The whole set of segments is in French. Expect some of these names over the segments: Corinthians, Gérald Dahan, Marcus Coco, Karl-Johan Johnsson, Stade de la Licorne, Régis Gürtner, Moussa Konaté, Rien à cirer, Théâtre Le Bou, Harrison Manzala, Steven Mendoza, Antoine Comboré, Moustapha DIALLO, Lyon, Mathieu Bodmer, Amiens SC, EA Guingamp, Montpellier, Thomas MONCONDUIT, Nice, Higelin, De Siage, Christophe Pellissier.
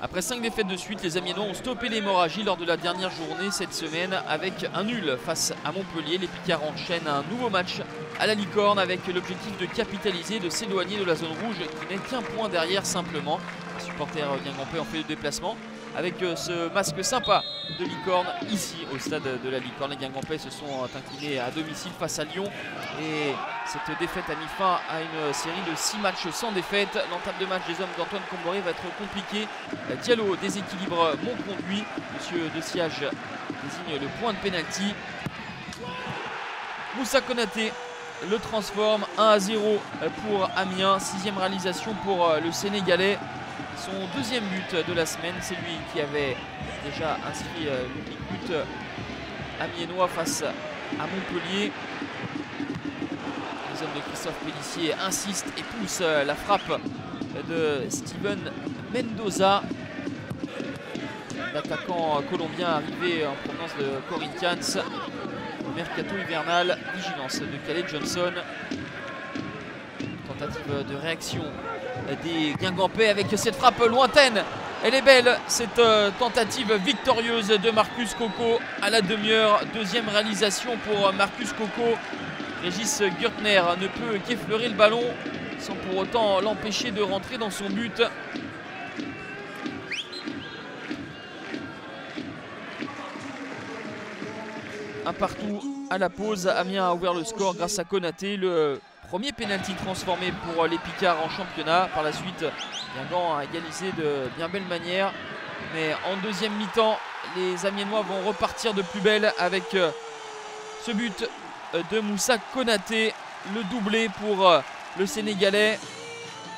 Après 5 défaites de suite, les Amiénois ont stoppé l'hémorragie lors de la dernière journée cette semaine avec un nul face à Montpellier. Les Picards enchaînent un nouveau match à la Licorne avec l'objectif de capitaliser et de s'éloigner de la zone rouge qui n'est qu'un point derrière simplement. Les supporters guingampais ont fait le déplacement avec ce masque sympa de Licorne ici au stade de la Licorne. Les Guingampais se sont inclinés à domicile face à Lyon et cette défaite a mis fin à une série de 6 matchs sans défaite. L'entame de match des hommes d'Antoine Comboré va être compliquée. Diallo déséquilibre Monconduit. Monsieur De Siage désigne le point de pénalty. Moussa Konaté le transforme. 1-0 pour Amiens. 6e réalisation pour le Sénégalais. Son 2e but de la semaine, c'est lui qui avait déjà inscrit le but amiénois face à Montpellier. Les hommes de Christophe Pellissier insistent et poussent la frappe de Steven Mendoza, l'attaquant colombien arrivé en provenance de Corinthians. Au mercato hivernal, vigilance de Karl-Johan Johnsson. Tentative de réaction des Guingampais avec cette frappe lointaine. Elle est belle, cette tentative victorieuse de Marcus Coco à la demi-heure. 2e réalisation pour Marcus Coco. Régis Gürtner ne peut qu'effleurer le ballon sans pour autant l'empêcher de rentrer dans son but. Un partout à la pause. Amiens a ouvert le score grâce à Konaté. Le premier pénalty transformé pour les Picards en championnat. Par la suite, Guingamp a égalisé de bien belle manière. Mais en 2e mi-temps, les Amiénois vont repartir de plus belle avec ce but de Moussa Konaté. Le doublé pour le Sénégalais.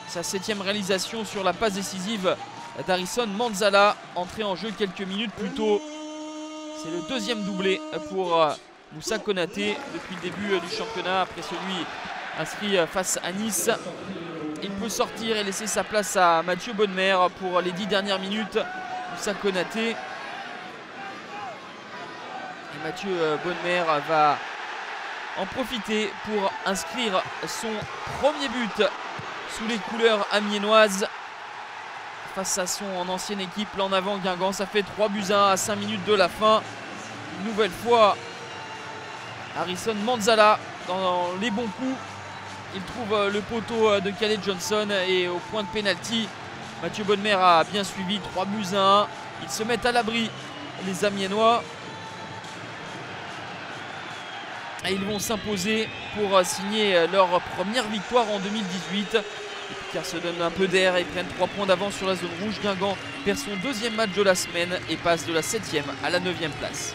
Sa 7e réalisation sur la passe décisive d'Harrison Manzala, entré en jeu quelques minutes plus tôt. C'est le 2e doublé pour Moussa Konaté depuis le début du championnat, après celui inscrit face à Nice. Il peut sortir et laisser sa place à Mathieu Bodmer pour les 10 dernières minutes. Moussa Konaté. Et Mathieu Bodmer va en profiter pour inscrire son premier but sous les couleurs amiénoises face à son ancienne équipe. Là en avant Guingamp, ça fait 3-1 à 5 minutes de la fin. Une nouvelle fois Harrison Manzala dans les bons coups. Il trouve le poteau de Karl-Johan Johnsson et au point de pénalty, Mathieu Bodmer a bien suivi. 3-1. Ils se mettent à l'abri, les Amiénois. Et ils vont s'imposer pour signer leur première victoire en 2018. Les Picards se donnent un peu d'air et prennent 3 points d'avance sur la zone rouge. Guingamp perd son 2e match de la semaine et passe de la 7e à la 9e place.